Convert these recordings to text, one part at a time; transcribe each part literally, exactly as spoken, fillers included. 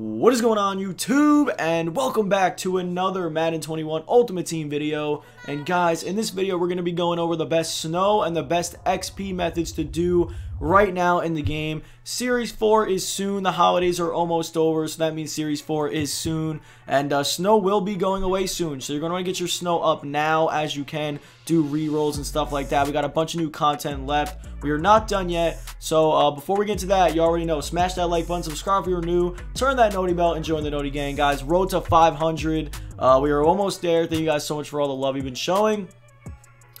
What is going on, YouTube, and welcome back to another Madden twenty-one Ultimate Team video. And guys, in this video we're going to be going over the best snow and the best X P methods to do right now in the game. Series four is soon. The holidays are almost over, so that means Series four is soon, and uh, snow will be going away soon, so you're going to want to get your snow up now as you can, do re-rolls and stuff like that. We got a bunch of new content left. We are not done yet, so uh, before we get to that, you already know, smash that like button, subscribe if you're new, turn that Noti bell, and join the Noti gang. Guys, road to five hundred. Uh, we are almost there. Thank you guys so much for all the love you've been showing.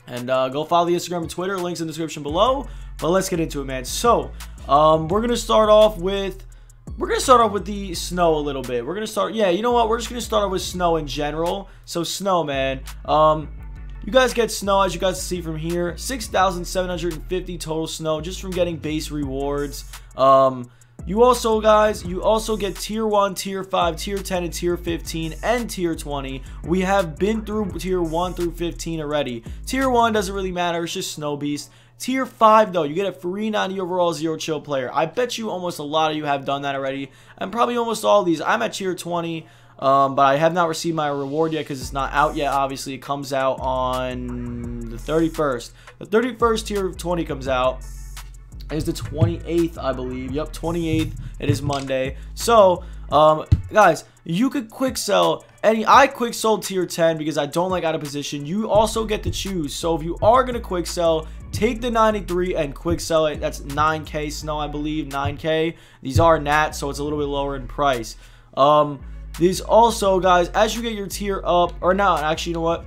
And uh, go follow the Instagram and Twitter. Links in the description below. But let's get into it, man. So, um, we're going to start off with... We're going to start off with the snow a little bit. We're going to start... Yeah, you know what? We're just going to start off with snow in general. So, snow, man. Um... You guys get snow, as you guys see from here, six thousand seven hundred fifty total snow just from getting base rewards. Um, you also, guys, you also get Tier one, Tier five, Tier ten, and Tier fifteen, and Tier twenty. We have been through Tier one through fifteen already. Tier one doesn't really matter, it's just Snow Beast. Tier five, though, you get a free ninety overall zero chill player. I bet you almost a lot of you have done that already, and probably almost all of these. I'm at Tier twenty. Um, but I have not received my reward yet because it's not out yet. Obviously, it comes out on the thirty-first. The thirty-first Tier twenty comes out. It is the twenty-eighth, I believe. Yep, twenty-eighth. It is Monday. So, um, guys, you could quick sell any. I quick sold Tier ten because I don't like out of position. You also get to choose. So, if you are going to quick sell, take the ninety-three and quick sell it. That's nine K snow, I believe. nine K. These are N A T, so it's a little bit lower in price. Um... These also, guys, as you get your tier up, or not, actually, you know what?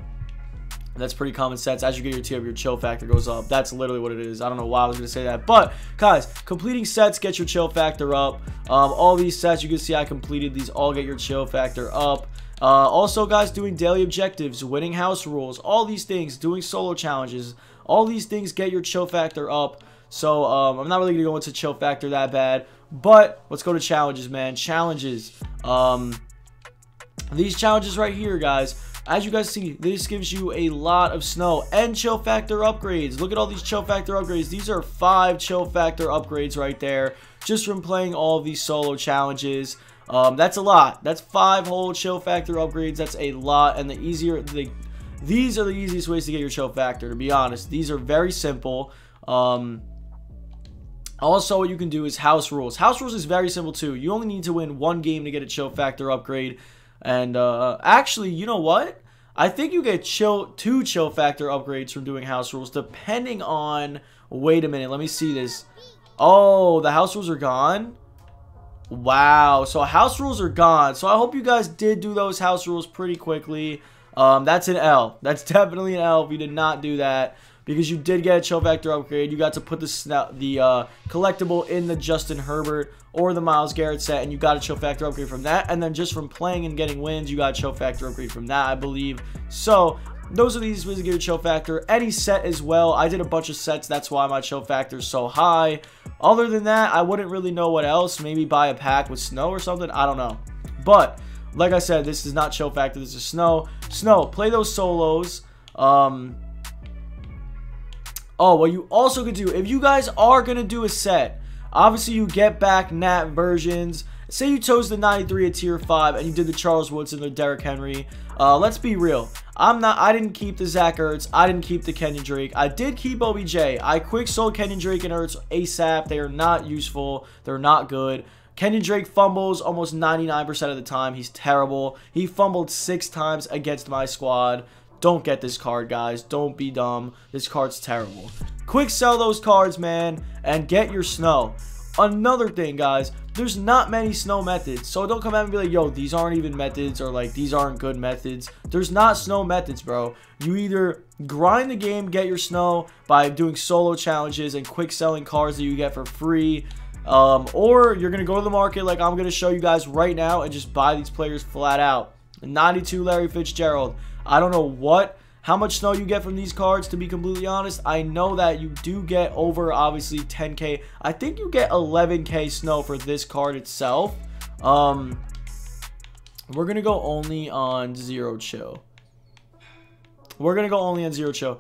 That's pretty common sense. As you get your tier up, your chill factor goes up. That's literally what it is. I don't know why I was going to say that. But, guys, completing sets gets your chill factor up. Um, all these sets, you can see I completed these, all get your chill factor up. Uh, also, guys, doing daily objectives, winning house rules, all these things, doing solo challenges, all these things get your chill factor up. So, um, I'm not really going to go into chill factor that bad. But, let's go to challenges, man. Challenges. Um... These challenges right here, guys, as you guys see, this gives you a lot of snow and chill factor upgrades. Look at all these chill factor upgrades. These are five chill factor upgrades right there just from playing all of these solo challenges. Um, that's a lot. That's five whole chill factor upgrades. That's a lot. And the easier, the, these are the easiest ways to get your chill factor, to be honest. These are very simple. Um... Also, what you can do is house rules. House rules is very simple, too. You only need to win one game to get a chill factor upgrade. And uh, actually, you know what? I think you get chill two chill factor upgrades from doing house rules, depending on. Wait a minute, let me see this. Oh, the house rules are gone. Wow, so house rules are gone. So I hope you guys did do those house rules pretty quickly. Um, that's an L. That's definitely an L if you did not do that, because you did get a chill factor upgrade. You got to put the the uh, collectible in the Justin Herbert or the Miles Garrett set, and you got a chill factor upgrade from that. And then just from playing and getting wins, you got a chill factor upgrade from that, I believe. So those are the easiest ways to get a chill factor. Any set as well. I did a bunch of sets. That's why my chill factor is so high. Other than that, I wouldn't really know what else. Maybe buy a pack with snow or something. I don't know. But like I said, this is not chill factor. This is snow. Snow, play those solos. Um... Oh, what you also could do, if you guys are going to do a set, obviously you get back N A T versions. Say you chose the ninety-three at Tier five and you did the Charles Woodson or Derrick Henry. Uh, let's be real. I'm not, I didn't keep the Zach Ertz. I didn't keep the Kenyon Drake. I did keep O B J. I quick sold Kenyon Drake and Ertz ASAP. They are not useful. They're not good. Kenyon Drake fumbles almost ninety-nine percent of the time. He's terrible. He fumbled six times against my squad. Don't get this card, guys. Don't be dumb. This card's terrible. Quick sell those cards, man, and get your snow. Another thing, guys, there's not many snow methods. So don't come out and be like, yo, these aren't even methods, or like, these aren't good methods. There's not snow methods, bro. You either grind the game, get your snow by doing solo challenges and quick selling cards that you get for free. Um, or you're going to go to the market like I'm going to show you guys right now and just buy these players flat out. ninety-two Larry Fitzgerald. I don't know what, how much snow you get from these cards, to be completely honest. I know that you do get over, obviously, ten K. I think you get eleven K snow for this card itself. Um, we're going to go only on zero chill. We're going to go only on zero chill.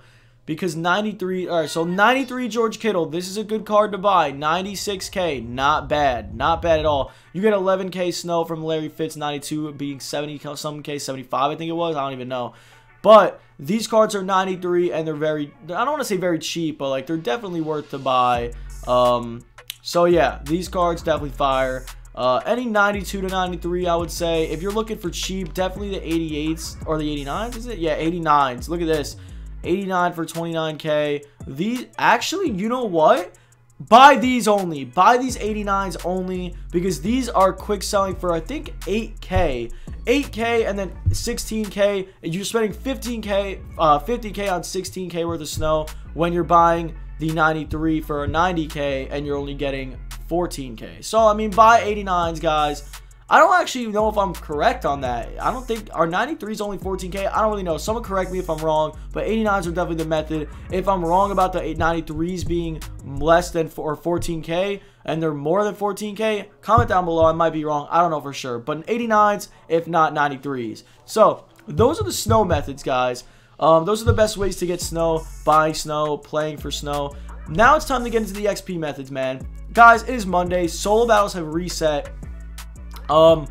because ninety-three, all right, so ninety-three George Kittle, this is a good card to buy. ninety-six K, not bad, not bad at all. You get eleven K snow from Larry Fitz, ninety-two being seventy-something K, seventy-five I think it was, I don't even know. But these cards are ninety-three and they're very, I don't want to say very cheap, but like they're definitely worth to buy. Um, so yeah, these cards definitely fire. Uh, any ninety-two to ninety-three, I would say. If you're looking for cheap, definitely the eighty-eights or the eighty-nines, is it? Yeah, eighty-nines. Look at this. eighty-nine for twenty-nine K. These, actually, you know what? Buy these only. Buy these eighty-nines only because these are quick selling for, I think, eight K. eight K and then sixteen K. And you're spending fifteen K, uh, fifty K on sixteen K worth of snow when you're buying the ninety-three for a ninety K and you're only getting fourteen K. So, I mean, buy eighty-nines, guys. I don't actually know if I'm correct on that. I don't think our ninety-three is only fourteen K. I don't really know. Someone correct me if I'm wrong, but eighty-nines are definitely the method. If I'm wrong about the ninety-threes being less than or fourteen K and they're more than fourteen K, comment down below. I might be wrong. I don't know for sure, but eighty-nines, if not ninety-threes. So, those are the snow methods, guys. Um, those are the best ways to get snow, buying snow, playing for snow. Now it's time to get into the X P methods, man. Guys, it is Monday. Solo battles have reset. Um,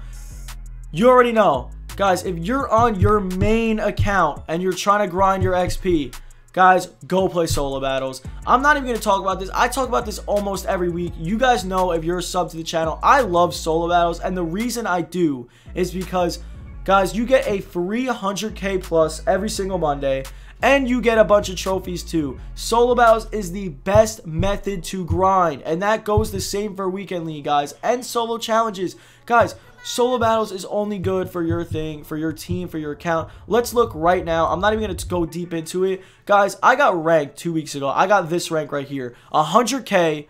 you already know. Guys, if you're on your main account and you're trying to grind your X P, guys, go play solo battles. I'm not even going to talk about this. I talk about this almost every week. You guys know if you're a sub to the channel, I love solo battles. And the reason I do is because, guys, you get a free one hundred K plus every single Monday, and you get a bunch of trophies too. Solo battles is the best method to grind, and that goes the same for Weekend League, guys, and solo challenges. Guys, solo battles is only good for your thing, for your team, for your account. Let's look right now. I'm not even going to go deep into it. Guys, I got ranked two weeks ago. I got this rank right here. one hundred K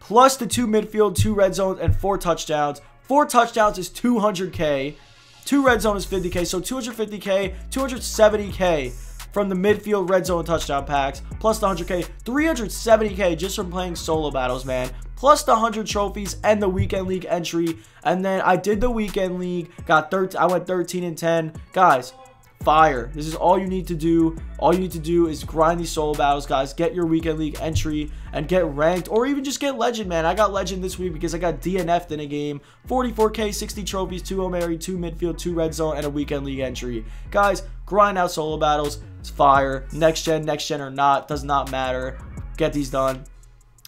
plus the two midfield, two red zones, and four touchdowns. Four touchdowns is two hundred K. Two red zone is fifty K, so two hundred fifty K, two hundred seventy K from the midfield red zone touchdown packs, plus the one hundred K, three hundred seventy K just from playing solo battles, man, plus the one hundred trophies and the Weekend League entry. And then I did the Weekend League, got thirteen, I went thirteen and ten. Guys, fire. This is all you need to do. All you need to do is grind these solo battles, guys. Get your Weekend League entry and get ranked, or even just get legend, man. I got legend this week because I got D N F'd in a game. Forty-four K, sixty trophies, two Omari, two midfield, two red zone, and a Weekend League entry. Guys, grind out solo battles. It's fire. Next gen, next gen or not, does not matter. Get these done,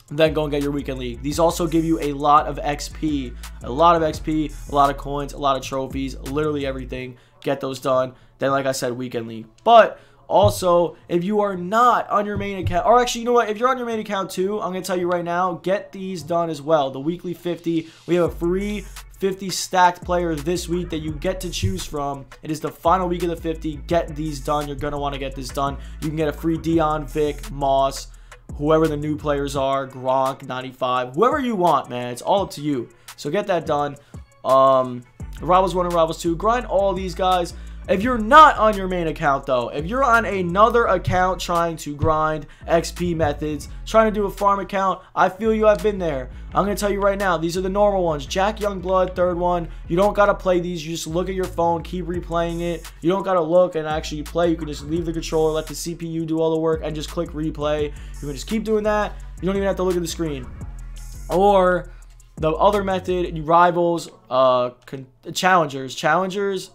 then go and get your Weekend League. These also give you a lot of X P, a lot of X P, a lot of coins, a lot of trophies, literally everything. Get those done. Then, like I said, Weekend League. But also, if you are not on your main account, or actually, you know what? If you're on your main account too, I'm going to tell you right now, get these done as well. The weekly fifty. We have a free fifty stacked player this week that you get to choose from. It is the final week of the fifty. Get these done. You're going to want to get this done. You can get a free Dion, Vic, Moss, whoever the new players are, Gronk ninety-five, whoever you want, man. It's all up to you. So get that done. Um, Rivals one and Rivals two. Grind all these guys. If you're not on your main account, though, if you're on another account trying to grind X P methods, trying to do a farm account, I feel you, I've been there. I'm going to tell you right now, these are the normal ones. Jack Youngblood, third one. You don't got to play these. You just look at your phone, keep replaying it. You don't got to look and actually play. You can just leave the controller, let the C P U do all the work, and just click replay. You can just keep doing that. You don't even have to look at the screen. Or the other method, rivals, uh, challengers, challengers.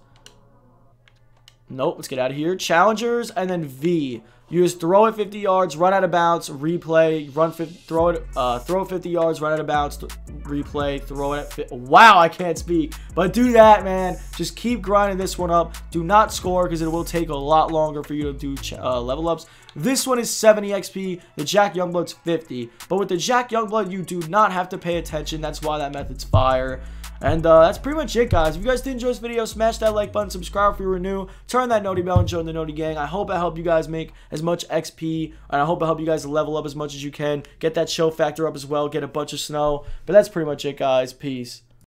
Nope, let's get out of here. Challengers and then V. You just throw it fifty yards, run out of bounds, replay, run, throw it, uh, throw it fifty yards, run out of bounds, th replay, throw it. At wow, I can't speak, but do that, man. Just keep grinding this one up. Do not score because it will take a lot longer for you to do uh, level ups. This one is seventy X P. The Jack Youngblood's fifty, but with the Jack Youngblood, you do not have to pay attention. That's why that method's fire. And uh, that's pretty much it, guys. If you guys did enjoy this video, smash that like button, subscribe if you were new, turn that noti bell and join the noti gang. I hope I help you guys make as much X P, and I hope I help you guys level up as much as you can. Get that show factor up as well, get a bunch of snow. But that's pretty much it, guys. Peace.